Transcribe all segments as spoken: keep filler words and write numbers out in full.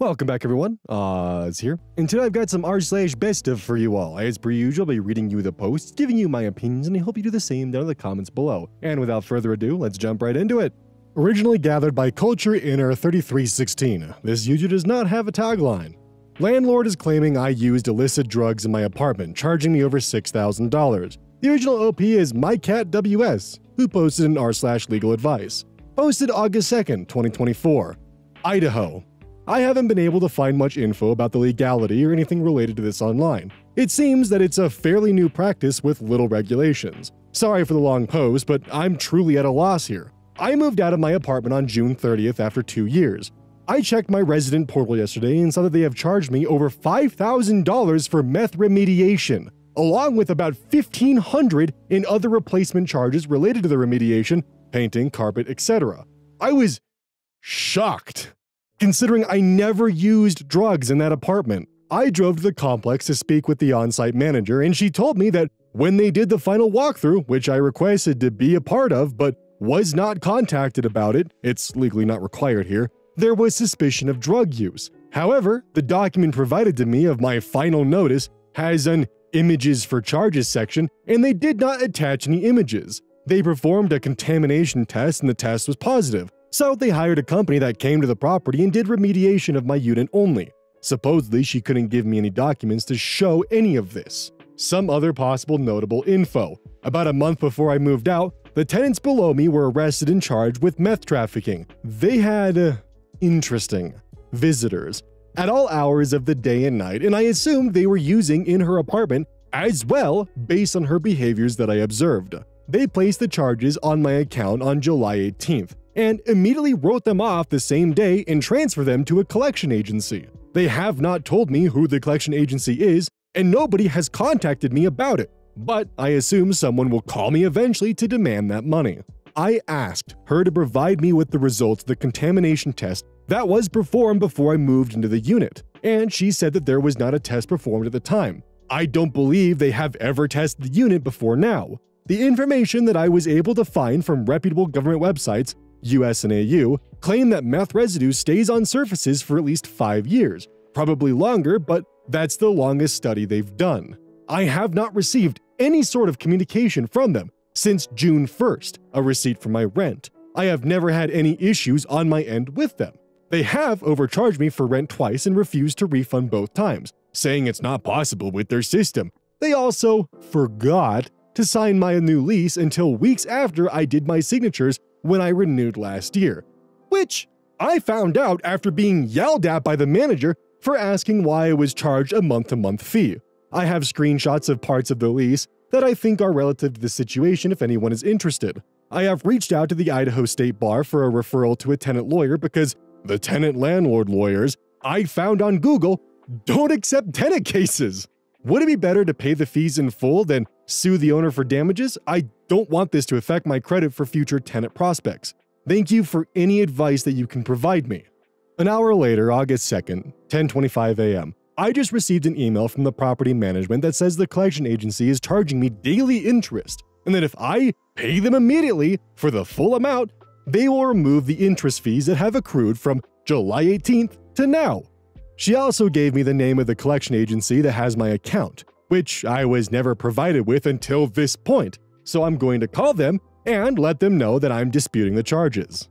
Welcome back, everyone. Uh, it's here. And today I've got some r slash best of for you all. As per usual, I'll be reading you the posts, giving you my opinions, and I hope you do the same down in the comments below. And without further ado, let's jump right into it. Originally gathered by Culture Inner thirty-three sixteen, this user does not have a tagline. Landlord is claiming I used illicit drugs in my apartment, charging me over six thousand dollars. The original O P is MyCatWS, who posted an r slash legal advice. Posted August second, twenty twenty-four. Idaho. I haven't been able to find much info about the legality or anything related to this online. It seems that it's a fairly new practice with little regulations. Sorry for the long post, but I'm truly at a loss here. I moved out of my apartment on June thirtieth after two years. I checked my resident portal yesterday and saw that they have charged me over five thousand dollars for meth remediation, along with about fifteen hundred dollars in other replacement charges related to the remediation, painting, carpet, et cetera. I was shocked, considering I never used drugs in that apartment. I drove to the complex to speak with the on-site manager, and she told me that when they did the final walkthrough, which I requested to be a part of but was not contacted about it, it's legally not required here, there was suspicion of drug use. However, the document provided to me of my final notice has an images for charges section, and they did not attach any images. They performed a contamination test and the test was positive. So they hired a company that came to the property and did remediation of my unit only. Supposedly, she couldn't give me any documents to show any of this. Some other possible notable info. About a month before I moved out, the tenants below me were arrested and charged with meth trafficking. They had, uh, interesting, visitors at all hours of the day and night, and I assumed they were using in her apartment as well based on her behaviors that I observed. They placed the charges on my account on July eighteenth. And immediately wrote them off the same day and transferred them to a collection agency. They have not told me who the collection agency is, and nobody has contacted me about it, but I assume someone will call me eventually to demand that money. I asked her to provide me with the results of the contamination test that was performed before I moved into the unit, and she said that there was not a test performed at the time. I don't believe they have ever tested the unit before now. The information that I was able to find from reputable government websites, U S and A U, claim that meth residue stays on surfaces for at least five years, probably longer, but that's the longest study they've done. I have not received any sort of communication from them since June first, a receipt for my rent. I have never had any issues on my end with them. They have overcharged me for rent twice and refused to refund both times, saying it's not possible with their system. They also forgot to sign my new lease until weeks after I did my signatures when I renewed last year, which I found out after being yelled at by the manager for asking why I was charged a month-to-month fee. I have screenshots of parts of the lease that I think are relative to the situation if anyone is interested. I have reached out to the Idaho State Bar for a referral to a tenant lawyer because the tenant-landlord lawyers I found on Google don't accept tenant cases. Would it be better to pay the fees in full than sue the owner for damages? I don't want this to affect my credit for future tenant prospects. Thank you for any advice that you can provide me. An hour later, August second, ten twenty-five a m, I just received an email from the property management that says the collection agency is charging me daily interest, and that if I pay them immediately for the full amount, they will remove the interest fees that have accrued from July eighteenth to now. She also gave me the name of the collection agency that has my account, which I was never provided with until this point, so I'm going to call them and let them know that I'm disputing the charges.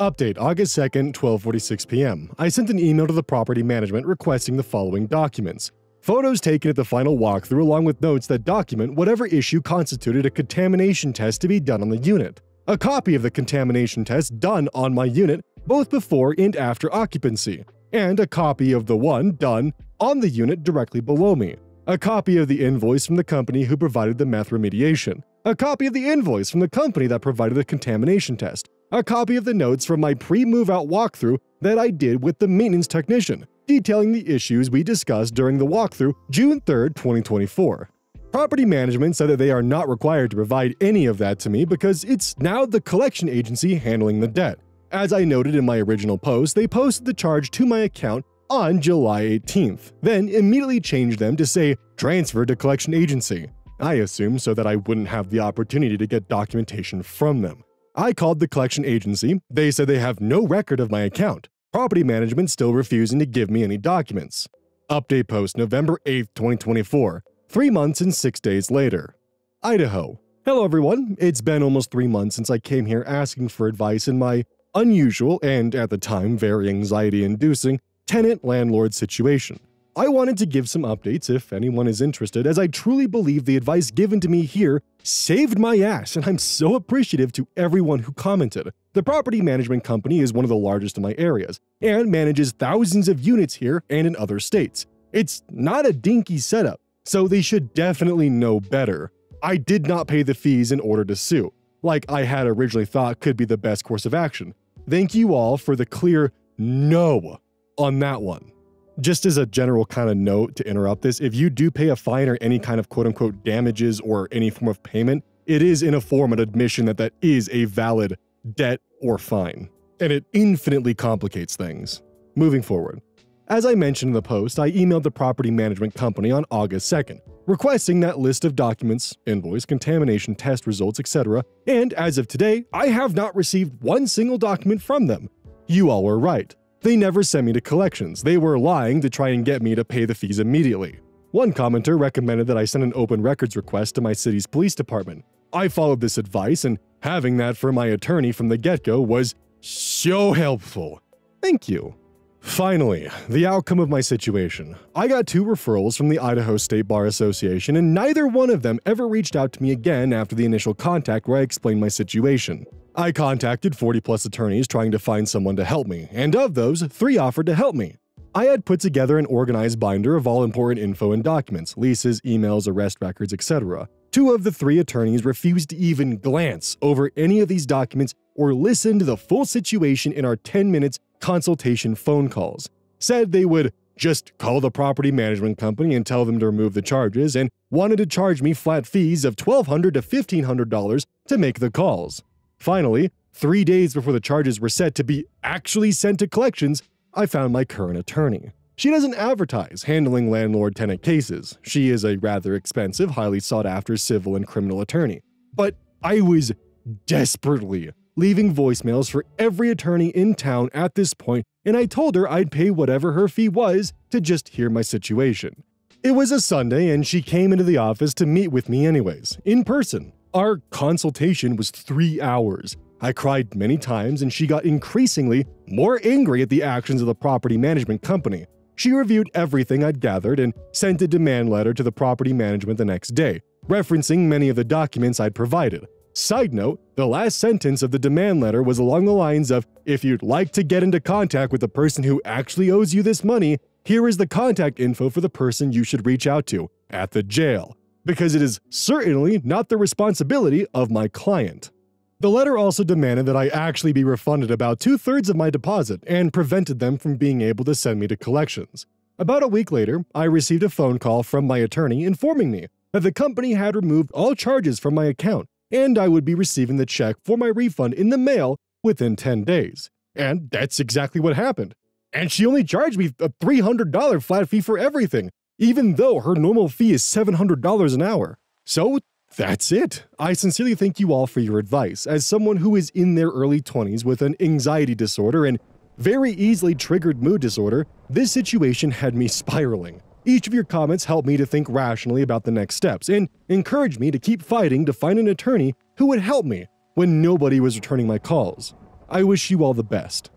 Update August second, twelve forty-six p m I sent an email to the property management requesting the following documents. Photos taken at the final walkthrough along with notes that document whatever issue constituted a contamination test to be done on the unit. A copy of the contamination test done on my unit both before and after occupancy, and a copy of the one done on the unit directly below me. A copy of the invoice from the company who provided the meth remediation. A copy of the invoice from the company that provided the contamination test. A copy of the notes from my pre-move-out walkthrough that I did with the maintenance technician, detailing the issues we discussed during the walkthrough June third, twenty twenty-four. Property management said that they are not required to provide any of that to me because it's now the collection agency handling the debt. As I noted in my original post, they posted the charge to my account on July eighteenth, then immediately changed them to say transfer to collection agency, I assume so that I wouldn't have the opportunity to get documentation from them. I called the collection agency. They said they have no record of my account. Property management still refusing to give me any documents. Update post November eighth, twenty twenty-four, three months and six days later. Idaho. Hello everyone, it's been almost three months since I came here asking for advice in my unusual and, at the time, very anxiety-inducing tenant-landlord situation. I wanted to give some updates if anyone is interested, as I truly believe the advice given to me here saved my ass, and I'm so appreciative to everyone who commented. The property management company is one of the largest in my areas, and manages thousands of units here and in other states. It's not a dinky setup, so they should definitely know better. I did not pay the fees in order to sue, like I had originally thought could be the best course of action. Thank you all for the clear no on that one. Just as a general kind of note to interrupt this, if you do pay a fine or any kind of quote-unquote damages or any form of payment, it is in a form an admission that that is a valid debt or fine, and it infinitely complicates things. Moving forward. As I mentioned in the post, I emailed the property management company on August second, requesting that list of documents, invoice, contamination test results, et cetera, and as of today, I have not received one single document from them. You all were right. They never sent me to collections. They were lying to try and get me to pay the fees immediately. One commenter recommended that I send an open records request to my city's police department. I followed this advice, and having that for my attorney from the get-go was so helpful. Thank you. Finally, the outcome of my situation. I got two referrals from the Idaho State Bar Association, and neither one of them ever reached out to me again after the initial contact where I explained my situation. I contacted forty plus attorneys trying to find someone to help me, and of those, three offered to help me. I had put together an organized binder of all important info and documents, leases, emails, arrest records, et cetera. Two of the three attorneys refused to even glance over any of these documents or listen to the full situation in our ten minutes consultation phone calls. Said they would just call the property management company and tell them to remove the charges, and wanted to charge me flat fees of twelve hundred to fifteen hundred dollars to make the calls. Finally, three days before the charges were set to be actually sent to collections, I found my current attorney. She doesn't advertise handling landlord-tenant cases. She is a rather expensive, highly sought-after civil and criminal attorney. But I was desperately leaving voicemails for every attorney in town at this point, and I told her I'd pay whatever her fee was to just hear my situation. It was a Sunday, and she came into the office to meet with me anyways, in person. Our consultation was three hours. I cried many times, and she got increasingly more angry at the actions of the property management company. She reviewed everything I'd gathered and sent a demand letter to the property management the next day, referencing many of the documents I'd provided. Side note, the last sentence of the demand letter was along the lines of, if you'd like to get into contact with the person who actually owes you this money, here is the contact info for the person you should reach out to at the jail, because it is certainly not the responsibility of my client. The letter also demanded that I actually be refunded about two-thirds of my deposit and prevented them from being able to send me to collections. About a week later, I received a phone call from my attorney informing me that the company had removed all charges from my account and I would be receiving the check for my refund in the mail within ten days. And that's exactly what happened. And she only charged me a three hundred dollar flat fee for everything, even though her normal fee is seven hundred dollars an hour. So that's it. I sincerely thank you all for your advice, as someone who is in their early twenties with an anxiety disorder and very easily triggered mood disorder, this situation had me spiraling. Each of your comments helped me to think rationally about the next steps, and encouraged me to keep fighting to find an attorney who would help me when nobody was returning my calls. I wish you all the best.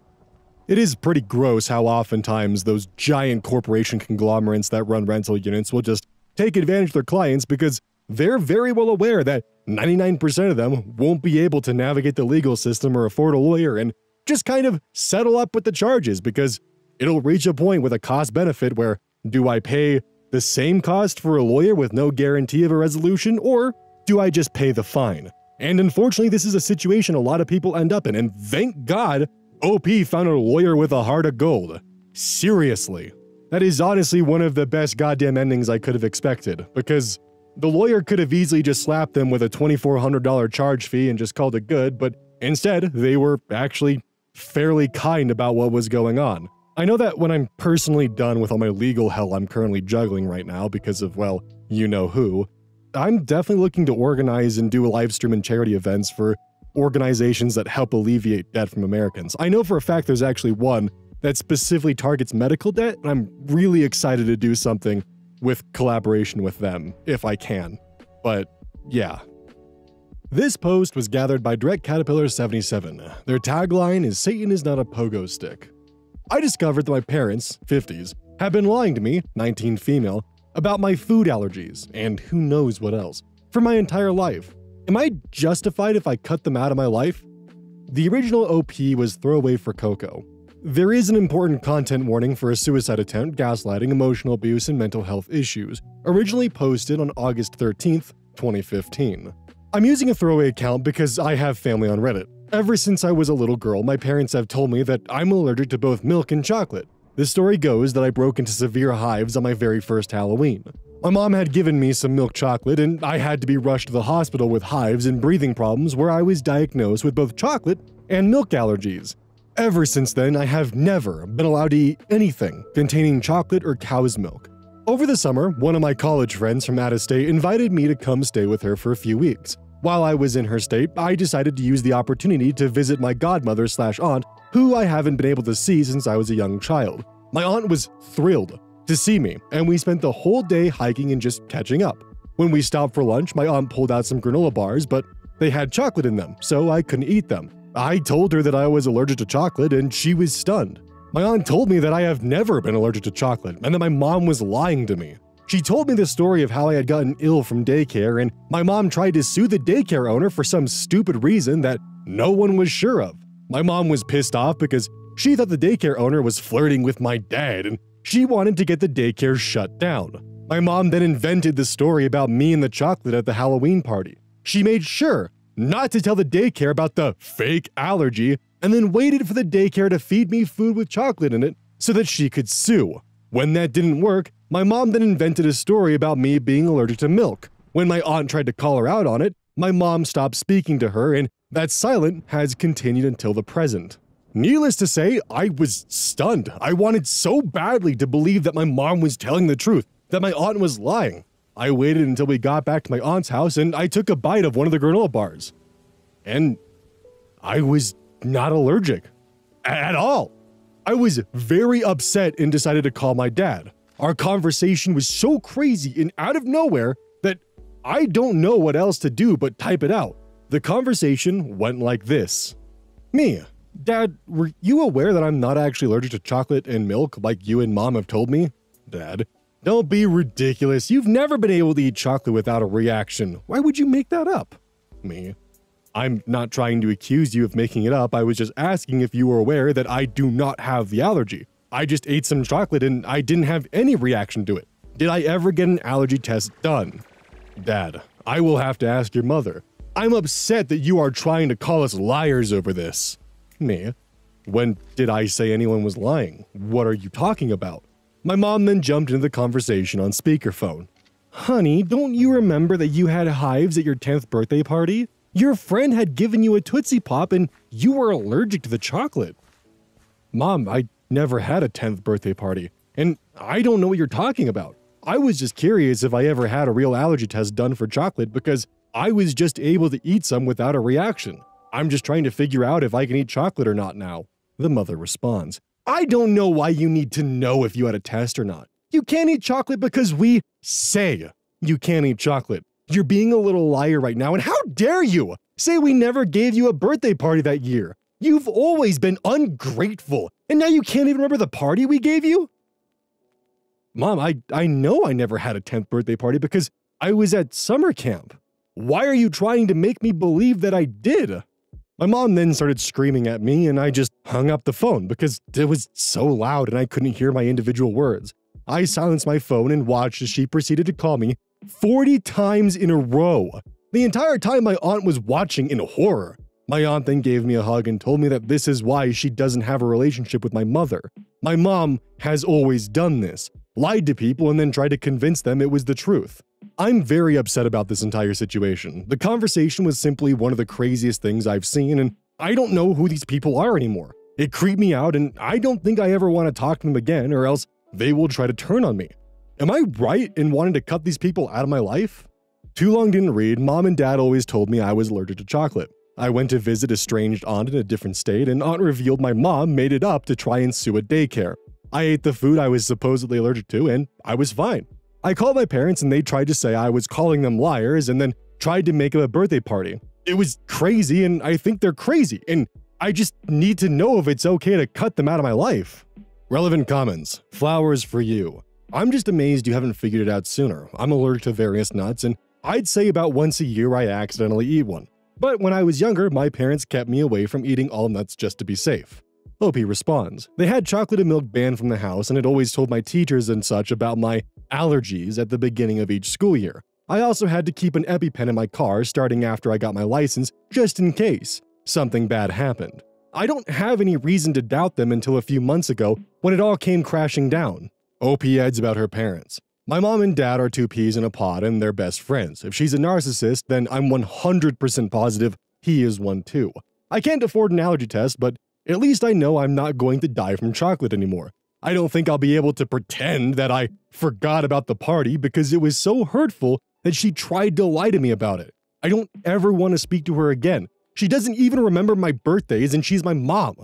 It is pretty gross how oftentimes those giant corporation conglomerates that run rental units will just take advantage of their clients because they're very well aware that ninety-nine percent of them won't be able to navigate the legal system or afford a lawyer and just kind of settle up with the charges because it'll reach a point with a cost benefit where do I pay the same cost for a lawyer with no guarantee of a resolution, or do I just pay the fine? And unfortunately, this is a situation a lot of people end up in, and thank God O P found a lawyer with a heart of gold. Seriously. That is honestly one of the best goddamn endings I could have expected, because the lawyer could have easily just slapped them with a twenty-four hundred dollar charge fee and just called it good, but instead, they were actually fairly kind about what was going on. I know that when I'm personally done with all my legal hell I'm currently juggling right now because of, well, you know who, I'm definitely looking to organize and do a live stream and charity events for organizations that help alleviate debt from Americans. I know for a fact there's actually one that specifically targets medical debt, and I'm really excited to do something with collaboration with them, if I can. But yeah. This post was gathered by Direct Caterpillar seventy-seven. Their tagline is Satan is not a pogo stick. I discovered that my parents, fifties, have been lying to me, nineteen female, about my food allergies and who knows what else, for my entire life. Am I justified if I cut them out of my life? The original O P was Throwaway for Cocoa. There is an important content warning for a suicide attempt, gaslighting, emotional abuse, and mental health issues, originally posted on August thirteenth, twenty fifteen. I'm using a throwaway account because I have family on Reddit. Ever since I was a little girl, my parents have told me that I'm allergic to both milk and chocolate. The story goes that I broke into severe hives on my very first Halloween. My mom had given me some milk chocolate, and I had to be rushed to the hospital with hives and breathing problems where I was diagnosed with both chocolate and milk allergies. Ever since then, I have never been allowed to eat anything containing chocolate or cow's milk. Over the summer, one of my college friends from out of state invited me to come stay with her for a few weeks. While I was in her state, I decided to use the opportunity to visit my godmother slash aunt, who I haven't been able to see since I was a young child. My aunt was thrilled to see me, and we spent the whole day hiking and just catching up. When we stopped for lunch, my aunt pulled out some granola bars, but they had chocolate in them, so I couldn't eat them. I told her that I was allergic to chocolate, and she was stunned. My aunt told me that I have never been allergic to chocolate, and that my mom was lying to me. She told me the story of how I had gotten ill from daycare, and my mom tried to sue the daycare owner for some stupid reason that no one was sure of. My mom was pissed off because she thought the daycare owner was flirting with my dad, and she wanted to get the daycare shut down. My mom then invented the story about me and the chocolate at the Halloween party. She made sure not to tell the daycare about the fake allergy, and then waited for the daycare to feed me food with chocolate in it so that she could sue. When that didn't work, my mom then invented a story about me being allergic to milk. When my aunt tried to call her out on it, my mom stopped speaking to her, and that silence has continued until the present. Needless to say, I was stunned. I wanted so badly to believe that my mom was telling the truth, that my aunt was lying. I waited until we got back to my aunt's house, and I took a bite of one of the granola bars. And I was not allergic. At all. I was very upset and decided to call my dad. Our conversation was so crazy and out of nowhere that I don't know what else to do but type it out. The conversation went like this. Me, Dad, were you aware that I'm not actually allergic to chocolate and milk like you and Mom have told me? Dad, don't be ridiculous. You've never been able to eat chocolate without a reaction. Why would you make that up? Me, I'm not trying to accuse you of making it up. I was just asking if you were aware that I do not have the allergy. I just ate some chocolate and I didn't have any reaction to it. Did I ever get an allergy test done? Dad, I will have to ask your mother. I'm upset that you are trying to call us liars over this. Me, when did I say anyone was lying? What are you talking about? My mom then jumped into the conversation on speakerphone. Honey, don't you remember that you had hives at your tenth birthday party? Your friend had given you a Tootsie Pop and you were allergic to the chocolate. Mom, I never had a tenth birthday party, and I don't know what you're talking about. I was just curious if I ever had a real allergy test done for chocolate because I was just able to eat some without a reaction. I'm just trying to figure out if I can eat chocolate or not now. The mother responds, I don't know why you need to know if you had a test or not. You can't eat chocolate because we say you can't eat chocolate. You're being a little liar right now, and how dare you say we never gave you a birthday party that year. You've always been ungrateful, and now you can't even remember the party we gave you? Mom, I, I know I never had a tenth birthday party because I was at summer camp. Why are you trying to make me believe that I did? My mom then started screaming at me, and I just hung up the phone because it was so loud and I couldn't hear my individual words. I silenced my phone and watched as she proceeded to call me forty times in a row. The entire time my aunt was watching in horror. My aunt then gave me a hug and told me that this is why she doesn't have a relationship with my mother. My mom has always done this, lied to people and then tried to convince them it was the truth. I'm very upset about this entire situation. The conversation was simply one of the craziest things I've seen, and I don't know who these people are anymore. It creeped me out, and I don't think I ever want to talk to them again, or else they will try to turn on me. Am I right in wanting to cut these people out of my life? Too long didn't read, Mom and Dad always told me I was allergic to chocolate. I went to visit a estranged aunt in a different state, and aunt revealed my mom made it up to try and sue a daycare. I ate the food I was supposedly allergic to, and I was fine. I called my parents and they tried to say I was calling them liars and then tried to make up a birthday party. It was crazy and I think they're crazy, and I just need to know if it's okay to cut them out of my life. Relevant comments. Flowers for you. I'm just amazed you haven't figured it out sooner. I'm allergic to various nuts, and I'd say about once a year I accidentally eat one. But when I was younger, my parents kept me away from eating all nuts just to be safe. O P responds, they had chocolate and milk banned from the house and had always told my teachers and such about my allergies at the beginning of each school year. I also had to keep an EpiPen in my car starting after I got my license, just in case something bad happened. I don't have any reason to doubt them until a few months ago when it all came crashing down. O P adds about her parents. My mom and dad are two peas in a pod and they're best friends. If she's a narcissist, then I'm one hundred percent positive he is one too. I can't afford an allergy test, but at least I know I'm not going to die from chocolate anymore. I don't think I'll be able to pretend that I forgot about the party because it was so hurtful that she tried to lie to me about it. I don't ever want to speak to her again. She doesn't even remember my birthdays and she's my mom.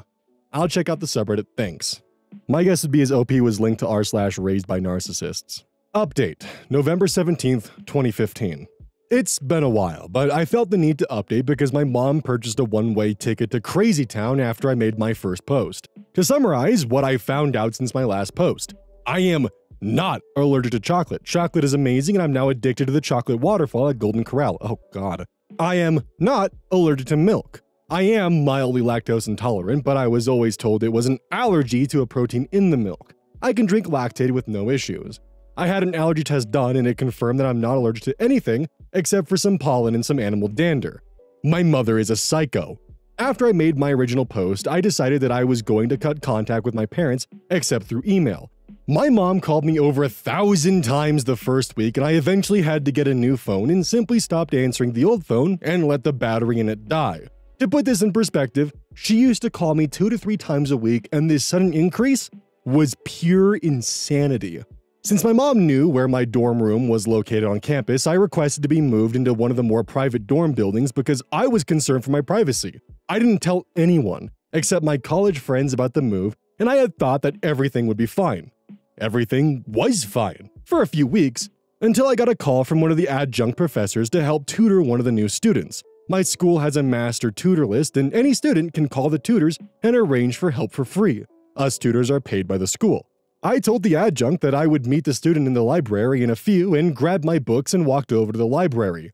I'll check out the subreddit, thanks. My guess would be his O P was linked to r slash raised by narcissists. Update, November seventeenth, twenty fifteen. It's been a while, but I felt the need to update because my mom purchased a one-way ticket to Crazy Town after I made my first post. To summarize what I found out since my last post, I am not allergic to chocolate. Chocolate is amazing and I'm now addicted to the chocolate waterfall at Golden Corral. Oh god. I am not allergic to milk. I am mildly lactose intolerant, but I was always told it was an allergy to a protein in the milk. I can drink lactate with no issues. I had an allergy test done and it confirmed that I'm not allergic to anything except for some pollen and some animal dander. My mother is a psycho. After I made my original post, I decided that I was going to cut contact with my parents except through email. My mom called me over a thousand times the first week and I eventually had to get a new phone and simply stopped answering the old phone and let the battery in it die. To put this in perspective, she used to call me two to three times a week and this sudden increase was pure insanity. Since my mom knew where my dorm room was located on campus, I requested to be moved into one of the more private dorm buildings because I was concerned for my privacy. I didn't tell anyone, except my college friends, about the move, and I had thought that everything would be fine. Everything was fine, for a few weeks, until I got a call from one of the adjunct professors to help tutor one of the new students. My school has a master tutor list, and any student can call the tutors and arrange for help for free. Us tutors are paid by the school. I told the adjunct that I would meet the student in the library in a few and grabbed my books and walked over to the library.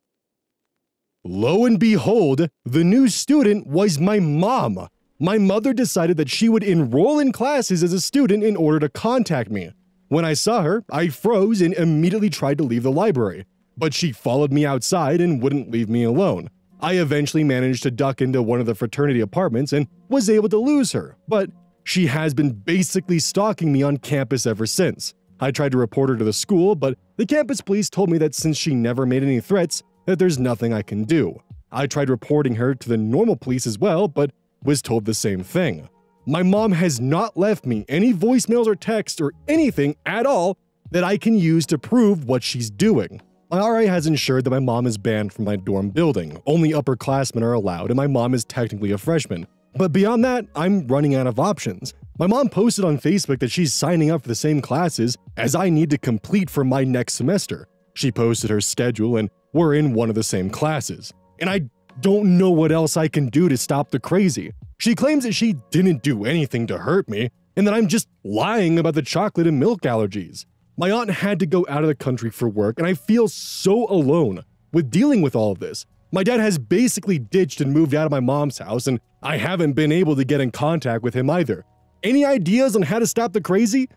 Lo and behold, the new student was my mom. My mother decided that she would enroll in classes as a student in order to contact me. When I saw her, I froze and immediately tried to leave the library, but she followed me outside and wouldn't leave me alone. I eventually managed to duck into one of the fraternity apartments and was able to lose her, but she has been basically stalking me on campus ever since. I tried to report her to the school, but the campus police told me that since she never made any threats, that there's nothing I can do. I tried reporting her to the normal police as well, but was told the same thing. My mom has not left me any voicemails or texts or anything at all that I can use to prove what she's doing. My R A has ensured that my mom is banned from my dorm building. Only upperclassmen are allowed, and my mom is technically a freshman. But beyond that, I'm running out of options. My mom posted on Facebook that she's signing up for the same classes as I need to complete for my next semester. She posted her schedule and we're in one of the same classes. And I don't know what else I can do to stop the crazy. She claims that she didn't do anything to hurt me and that I'm just lying about the chocolate and milk allergies. My aunt had to go out of the country for work and I feel so alone with dealing with all of this. My dad has basically ditched and moved out of my mom's house, and I haven't been able to get in contact with him either. Any ideas on how to stop the crazy?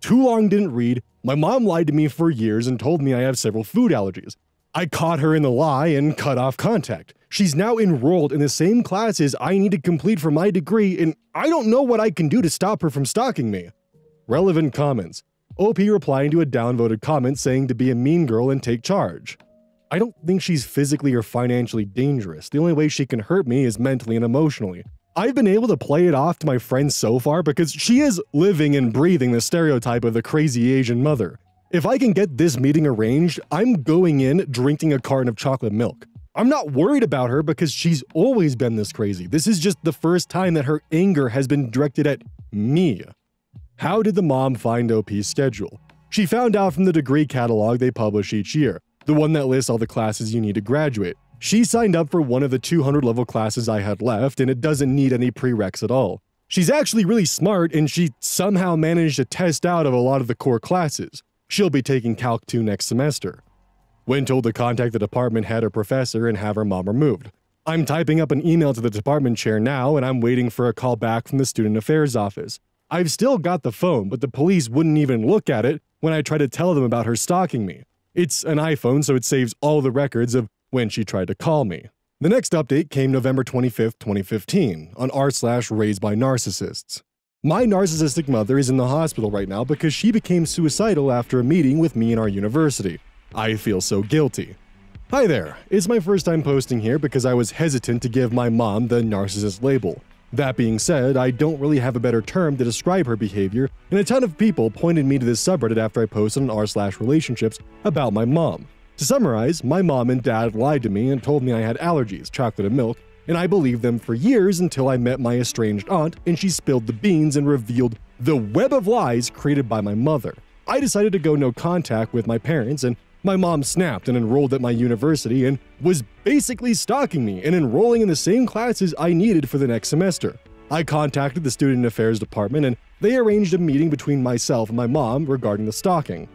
Too long didn't read. My mom lied to me for years and told me I have several food allergies. I caught her in the lie and cut off contact. She's now enrolled in the same classes I need to complete for my degree, and I don't know what I can do to stop her from stalking me. Relevant comments. O P replying to a downvoted comment saying to be a mean girl and take charge. I don't think she's physically or financially dangerous. The only way she can hurt me is mentally and emotionally. I've been able to play it off to my friends so far because she is living and breathing the stereotype of the crazy Asian mother. If I can get this meeting arranged, I'm going in drinking a carton of chocolate milk. I'm not worried about her because she's always been this crazy. This is just the first time that her anger has been directed at me. How did the mom find O P's schedule? She found out from the degree catalog they publish each year, the one that lists all the classes you need to graduate. She signed up for one of the two hundred level classes I had left, and it doesn't need any prereqs at all. She's actually really smart, and she somehow managed to test out of a lot of the core classes. She'll be taking Calc two next semester. When told to contact the department head or professor and have her mom removed. I'm typing up an email to the department chair now, and I'm waiting for a call back from the student affairs office. I've still got the phone, but the police wouldn't even look at it when I tried to tell them about her stalking me. It's an iPhone, so it saves all the records of when she tried to call me. The next update came November twenty-fifth, twenty fifteen, on r slash raised by narcissists. My narcissistic mother is in the hospital right now because she became suicidal after a meeting with me in our university. I feel so guilty. Hi there, it's my first time posting here because I was hesitant to give my mom the narcissist label. That being said, I don't really have a better term to describe her behavior, and a ton of people pointed me to this subreddit after I posted on r slash relationships about my mom. To summarize, my mom and dad lied to me and told me I had allergies, chocolate and milk, and I believed them for years until I met my estranged aunt and she spilled the beans and revealed the web of lies created by my mother. I decided to go no contact with my parents, and my mom snapped and enrolled at my university and was basically stalking me and enrolling in the same classes I needed for the next semester. I contacted the student affairs department and they arranged a meeting between myself and my mom regarding the stalking.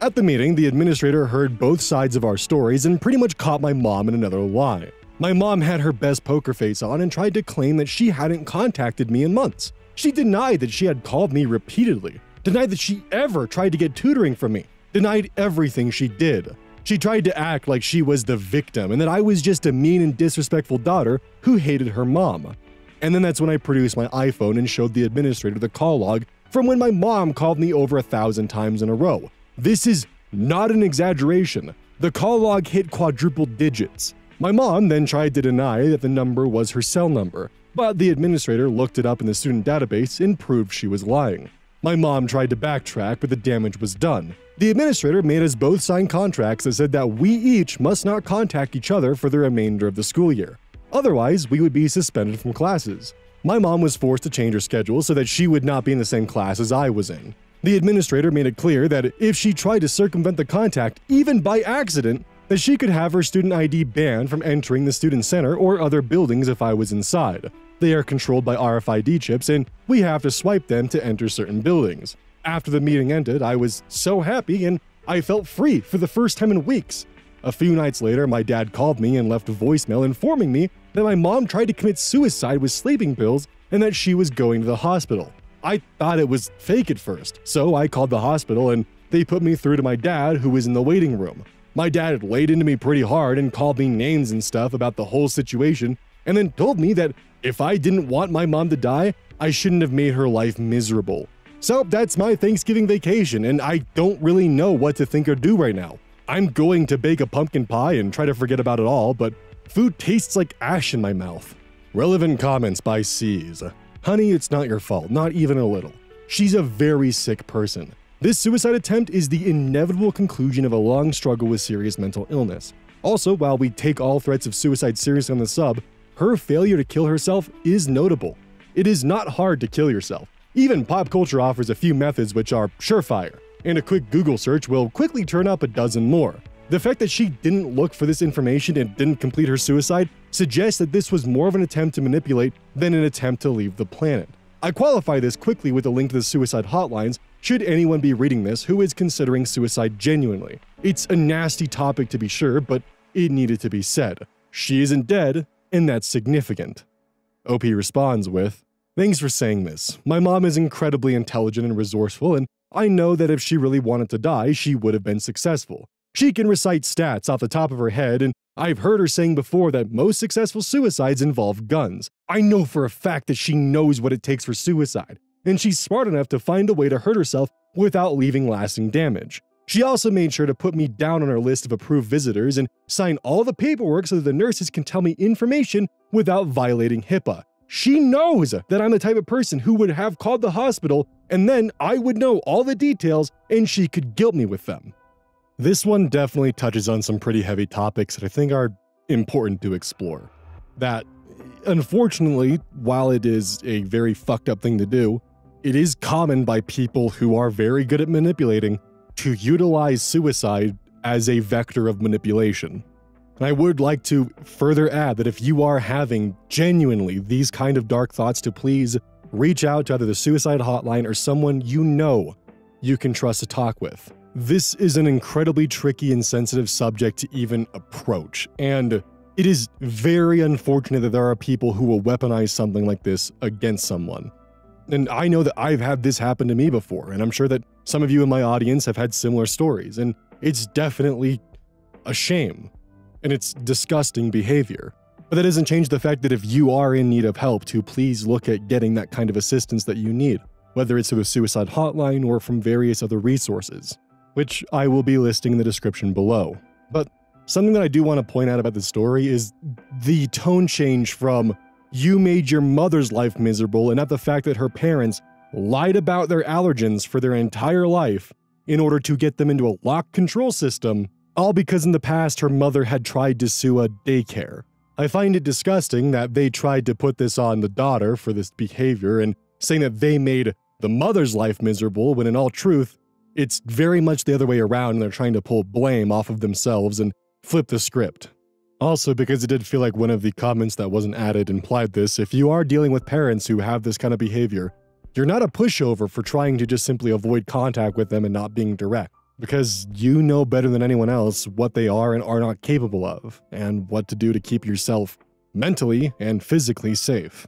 At the meeting, the administrator heard both sides of our stories and pretty much caught my mom in another lie. My mom had her best poker face on and tried to claim that she hadn't contacted me in months. She denied that she had called me repeatedly, denied that she ever tried to get tutoring from me, denied everything she did. She tried to act like she was the victim and that I was just a mean and disrespectful daughter who hated her mom. And then that's when I produced my iPhone and showed the administrator the call log from when my mom called me over a thousand times in a row. This is not an exaggeration. The call log hit quadruple digits. My mom then tried to deny that the number was her cell number, but the administrator looked it up in the student database and proved she was lying. My mom tried to backtrack, but the damage was done. The administrator made us both sign contracts that said that we each must not contact each other for the remainder of the school year. Otherwise, we would be suspended from classes. My mom was forced to change her schedule so that she would not be in the same class as I was in. The administrator made it clear that if she tried to circumvent the contact, even by accident, that she could have her student I D banned from entering the student center or other buildings if I was inside. They are controlled by R F I D chips, and we have to swipe them to enter certain buildings. After the meeting ended, I was so happy and I felt free for the first time in weeks. A few nights later, my dad called me and left a voicemail informing me that my mom tried to commit suicide with sleeping pills and that she was going to the hospital. I thought it was fake at first, so I called the hospital and they put me through to my dad, who was in the waiting room. My dad laid into me pretty hard and called me names and stuff about the whole situation, and then told me that if I didn't want my mom to die, I shouldn't have made her life miserable. So that's my Thanksgiving vacation, and I don't really know what to think or do right now. I'm going to bake a pumpkin pie and try to forget about it all, but food tastes like ash in my mouth. Relevant comments by C's. Honey, it's not your fault, not even a little. She's a very sick person. This suicide attempt is the inevitable conclusion of a long struggle with serious mental illness. Also, while we take all threats of suicide seriously on the sub, her failure to kill herself is notable. It is not hard to kill yourself. Even pop culture offers a few methods which are surefire, and a quick Google search will quickly turn up a dozen more. The fact that she didn't look for this information and didn't complete her suicide suggests that this was more of an attempt to manipulate than an attempt to leave the planet. I qualify this quickly with a link to the suicide hotlines should anyone be reading this who is considering suicide genuinely. It's a nasty topic to be sure, but it needed to be said. She isn't dead, and that's significant. O P responds with, "Thanks for saying this. My mom is incredibly intelligent and resourceful, and I know that if she really wanted to die, she would have been successful. She can recite stats off the top of her head, and I've heard her saying before that most successful suicides involve guns. I know for a fact that she knows what it takes for suicide, and she's smart enough to find a way to hurt herself without leaving lasting damage. She also made sure to put me down on her list of approved visitors and sign all the paperwork so that the nurses can tell me information without violating HIPAA. She knows that I'm the type of person who would have called the hospital, and then I would know all the details and she could guilt me with them." This one definitely touches on some pretty heavy topics that I think are important to explore. That, unfortunately, while it is a very fucked up thing to do, it is common by people who are very good at manipulating to utilize suicide as a vector of manipulation. And I would like to further add that if you are having genuinely these kind of dark thoughts, to please reach out to either the suicide hotline or someone you know you can trust to talk with. This is an incredibly tricky and sensitive subject to even approach, and it is very unfortunate that there are people who will weaponize something like this against someone. And I know that I've had this happen to me before, and I'm sure that some of you in my audience have had similar stories, and it's definitely a shame, and it's disgusting behavior. But that doesn't change the fact that if you are in need of help, to please look at getting that kind of assistance that you need, whether it's through the suicide hotline or from various other resources, which I will be listing in the description below. But something that I do want to point out about this story is the tone change from "you made your mother's life miserable" and not the fact that her parents lied about their allergens for their entire life in order to get them into a locked control system, all because in the past her mother had tried to sue a daycare. I find it disgusting that they tried to put this on the daughter for this behavior, and saying that they made the mother's life miserable when in all truth, it's very much the other way around, and they're trying to pull blame off of themselves and flip the script. Also, because it did feel like one of the comments that wasn't added implied this, if you are dealing with parents who have this kind of behavior, you're not a pushover for trying to just simply avoid contact with them and not being direct, because you know better than anyone else what they are and are not capable of, and what to do to keep yourself mentally and physically safe.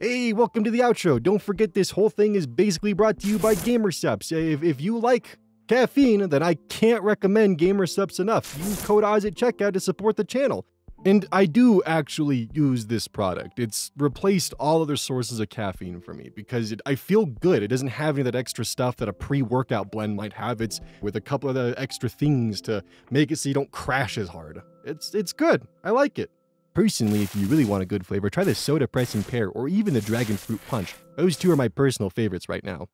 Hey, welcome to the outro. Don't forget, this whole thing is basically brought to you by GamerSupps. If, if you like caffeine, then I can't recommend GamerSupps enough. Use code Oz at checkout to support the channel. And I do actually use this product. It's replaced all other sources of caffeine for me because it, I feel good. It doesn't have any of that extra stuff that a pre-workout blend might have. It's with a couple of the extra things to make it so you don't crash as hard. It's, it's good. I like it. Personally, if you really want a good flavor, try the Soda Pressing Pear or even the Dragon Fruit Punch. Those two are my personal favorites right now.